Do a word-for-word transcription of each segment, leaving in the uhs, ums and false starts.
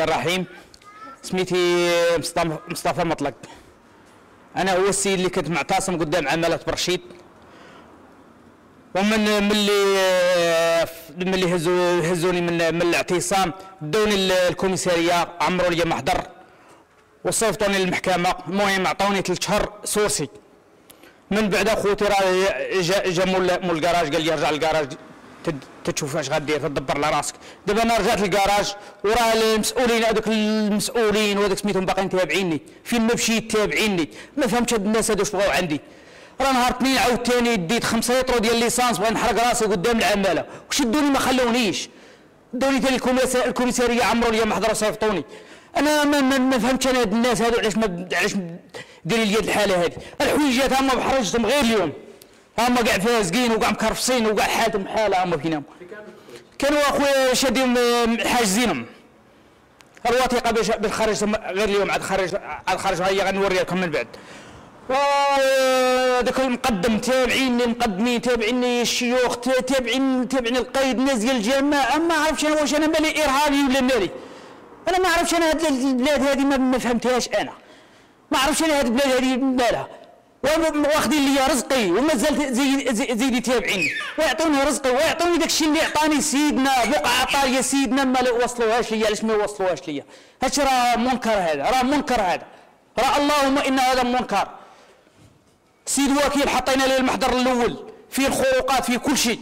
الرحمن الرحيم. سميتي مصطفى مطلق. انا هو السيد اللي كنت معتصم قدام عماله برشيد، ومن ملي ملي هزو هزوني من من الاعتصام دوني الكوميساريه، عمروا لي محضر وصيفطوني للمحكمه. المهم عطوني ثلاث شهور سورسي. من بعد اخوتي راه جا جا مول الكراج، قال لي ارجع للكراج تشوف اش غدير، تدبر على راسك. دابا انا رجعت للكراج وراه المسؤولين هذوك المسؤولين وهذوك سميتهم باقيين تابعيني، فين ما مشيت تابعيني. ما فهمتش هاد الناس هادو واش بغاو عندي. راه نهار اثنين عاوتاني ديت خمسة يطرو ديال ليسانس بغا نحرق راسي قدام العماله، وشدوني ما خلونيش. دوني ثاني الكوميساريه عمرو ليا محضر وصيفطوني. انا ما, ما, ما فهمتش انا هاد الناس هادو علاش ما علاش دايرين لي هاد الحاله هادي. الحويجات هما بحرجتهم غير اليوم، هما كاع فازقين وكاع مكرفصين وكاع حالتهم حاله. هما فينا كانوا اخويا شادين حاجزينهم الوثيقه باش باش خرجتهم غير اليوم. عاد خرج عاد خرج، ها هي غنوريها لكم من بعد. وداك المقدم تابعيني، المقدمين تابعيني، الشيوخ تابعيني، تابعيني القيد، الناس ديال الجماعه. ما عرفتش انا واش انا مالي ارهابي ولا مالي، انا ما عرفتش انا هاد البلاد هادي ما فهمتهاش. انا ما عرفتش انا هاد البلاد هادي مالها، واخدين ليا رزقي ومازال زي زي زيدي تابعيني ويعطوني رزقي ويعطوني داك الشيء اللي عطاني سيدنا بقعه طاريه سيدنا. ما وصلوهاش ليا. علاش ما وصلوهاش ليا؟ هادشي راه منكر، هذا راه منكر، هذا راه اللهم ان هذا منكر. سيد وكيل حطينا ليه المحضر الاول فيه الخروقات فيه كل شيء،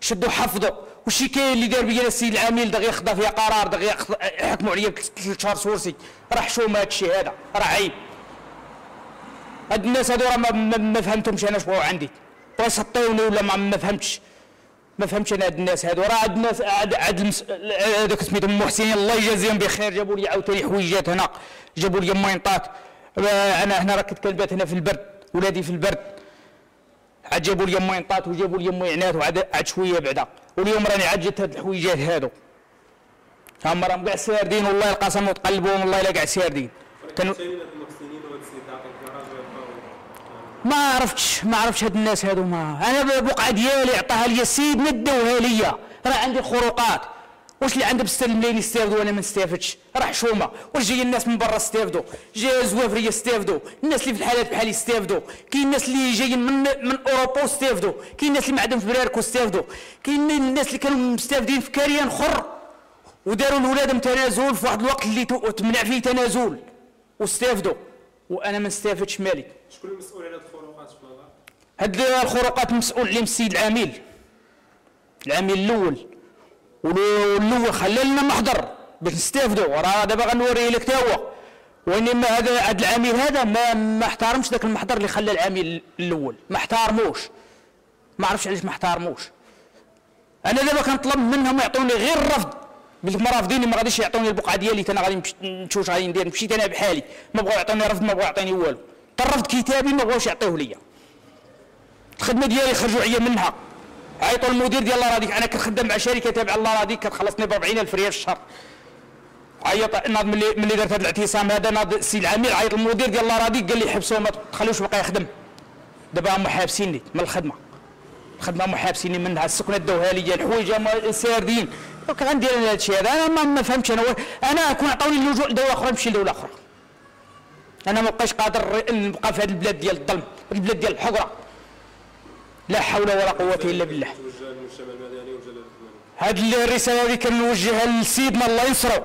شدوا حفظوا. والشكايه اللي دار بيا السيد العميل دغيا خدا فيها قرار، دغيا يحكموا عليا بثلاث شهور سورسي. راه حشومه هذا الشيء، هذا راه عيب. هاد الناس هادو راه ما, ما فهمتهمش انا شبغوا عندي، واش حطيوني ولا ما فهمتش. ما فهمتش انا هاد الناس هادو. راه عاد الناس عاد هذوك سميتهم المحسنين الله يجازيهم بخير، جابوا لي عاوتاني حويجات هنا، جابوا لي ماينطات. انا هنا راه كنت كنبات هنا في البرد، ولادي في البرد. عاد جابوا لي ماينطات وجابوا لي ميعنات، وعاد عاد شويه بعدا. واليوم راني عاد جات هاد الحويجات هادو، هما راهم كاع ساردين والله القسم، وتقلبوهم والله الا كاع ساردين. ما عرفتش ما عرفتش هاد الناس هادو. ما انا البقعه ديالي عطاها لي السيد، ما داوها ليا. راه عندي خروقات، واش اللي عنده بستة الملايين يستافدوا وانا ما نستافدش؟ راه حشومه. واش جايه الناس من برا يستافدوا؟ جايه زوافريه يستافدوا، الناس اللي في الحالات بحال يستافدوا، كاين الناس اللي جايين من من اوروبا يستافدوا، كاين الناس اللي ما عندهم في براركو يستافدوا، كاين الناس اللي كانوا مستافدين في كاريان خر وداروا لولادهم تنازل في واحد الوقت اللي تمنع فيه تنازل واستافدوا، وانا ما نستافدش مالي. شكون المسؤول على هاد الخروقات؟ هاد الخروقات مسؤول عليهم السيد العميل، العميل الاول. والاول خلى لنا محضر باش نستافدوا. راه دابا غنوريه لك تا هو. وانما هذا هذا العميل هذا ما ما احترمش ذاك المحضر اللي خلى العميل الاول، ما احترموش. ما عرفتش علاش ما احترموش. انا دابا كنطلب منهم يعطوني غير الرفض، قلت لهم رافضيني ما غاديش يعطوني البقعه ديالي. انا غادي نمشي واش غادي ندير؟ مشيت انا بحالي، ما بغاو يعطوني رفض، ما بغاو يعطيني والو. الرفض كتابي ما بغاوش يعطيوه ليا. الخدمه ديالي خرجوا عليا منها، عيطوا المدير ديال الله راضيك. انا كنخدم مع شركه تابعه الله راضيك كتخلصني ب أربعين ألف ريال في الشهر. عيط ناض ملي ملي درت هذا الاعتصام هذا، ناض السي العميل عيط المدير ديال الله راضيك قال لي حبسوه ما تخلوش بقى يخدم. دابا هما حابسيني من الخدمه، الخدمه هما حابسيني منها. السكنه داوها لي، الحوايج هما ساردين. كندير انا هذا الشيء هذا؟ انا ما فهمتش انا. انا كون عطاوني اللجوء لدوله اخرى نمشي لدوله اخرى. انا ما بقاش قادر نبقى في هذه البلاد ديال الظلم، البلاد ديال الحقره. لا حول ولا قوة إلا بالله. هذه الرسالة هذه كنوجهها لسيدنا الله ينصرو،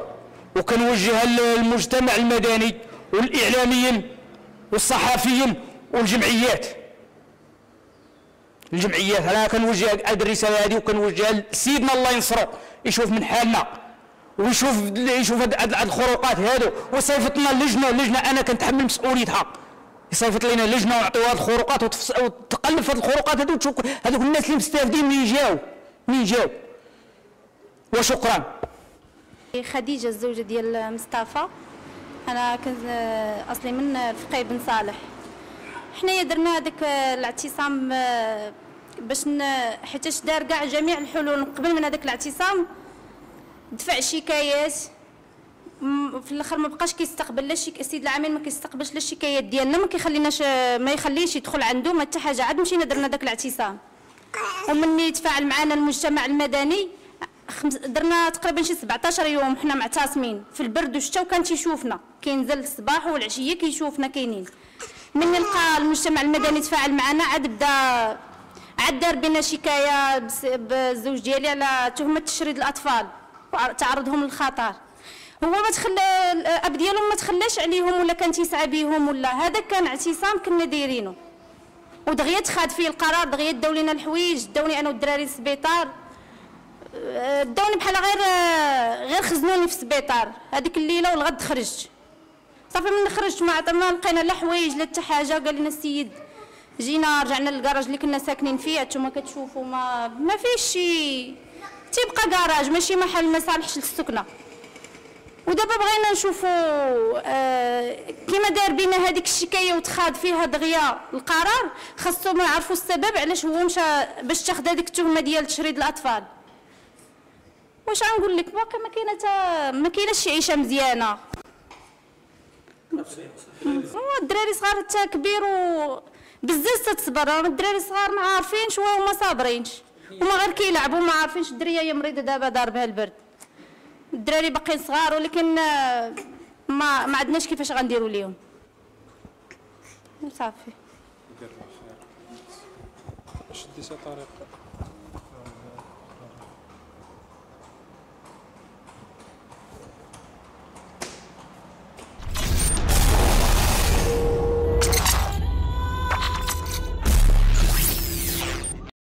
وكنوجهها للمجتمع المدني والإعلاميين والصحفيين والجمعيات. الجمعيات أنا كنوجه هذه الرسالة هذه، وكنوجهها لسيدنا الله ينصرو يشوف من حالنا ويشوف يشوف هذه الخروقات هذو، وصيفط لنا اللجنة. اللجنة أنا كنتحمل مسؤوليتها. يصيفط لنا اللجنه ويعطيوها الخروقات وتقلب في هذه الخروقات هذو، وتشوف هذوك الناس اللي مستافدين منين جاو منين جاو. وشكرا. خديجه الزوجه ديال مصطفى. انا كنت اصلي من الفقيه بن صالح. حنايا درنا هذاك الاعتصام باش حيتاش دار كاع جميع الحلول قبل من هذاك الاعتصام، دفع شكايات في الاخر ما بقاش كيستقبل لا شي. السيد العامل ما كيستقبلش لا الشكايات ديالنا، ما كيخليناش ما يخليش يدخل عنده ما حتى حاجه. عاد مشينا درنا داك الاعتصام، ومني تفاعل معنا المجتمع المدني خمس درنا تقريبا شي سبعطاش يوم حنا معتصمين في البرد والشتا، وكان تيشوفنا كينزل الصباح والعشيه كيشوفنا كاينين. ملي لقى المجتمع المدني تفاعل معنا عاد بدا عاد دار بينا شكايه بالزوج ديالي على تهمه تشريد الاطفال وتعرضهم للخطر. هو ما تخلى الاب ديالهم ما تخلاش عليهم ولا كان تيسعى بهم ولا هذا كان اعتصام كنا دايرينه، ودغيا تخاد فيه القرار، دغيا داو لينا الحوايج، داوني انا والدراري للسبيطار، داوني بحال غير غير خزنوني في السبيطار هذيك الليله والغد خرجت. صافي من خرجت ما ما لقينا لا حوايج لا حتى حاجه. قال لنا السيد جينا رجعنا للكراج اللي كنا ساكنين فيه، انتما كتشوفوا ما ما فيهش شي، تيبقى كراج ماشي محل ما صالحش للسكنه. ودابا بغينا نشوفوا آه كيما دار بينا هذيك الشكايه وتخاد فيها دغيا القرار، خاصو نعرفوا السبب علاش هو مشى باش تاخذ هذيك التهمه ديال تشريد الاطفال. واش غنقول لك باقي ما كاينه تا ما كايناش شي عيشه مزيانه، الدراري صغار حتى كبير وبزاف تتصبر. الدراري صغار ما عارفينش وهما صابرينش، هما غير كيلعبوا ما عارفينش. الدريه هي مريضه دابا ضاربها البرد، الدراري باقيين صغار، ولكن ما ما عندناش كيفاش غنديروا ليهم. صافي شدي شي طريقه.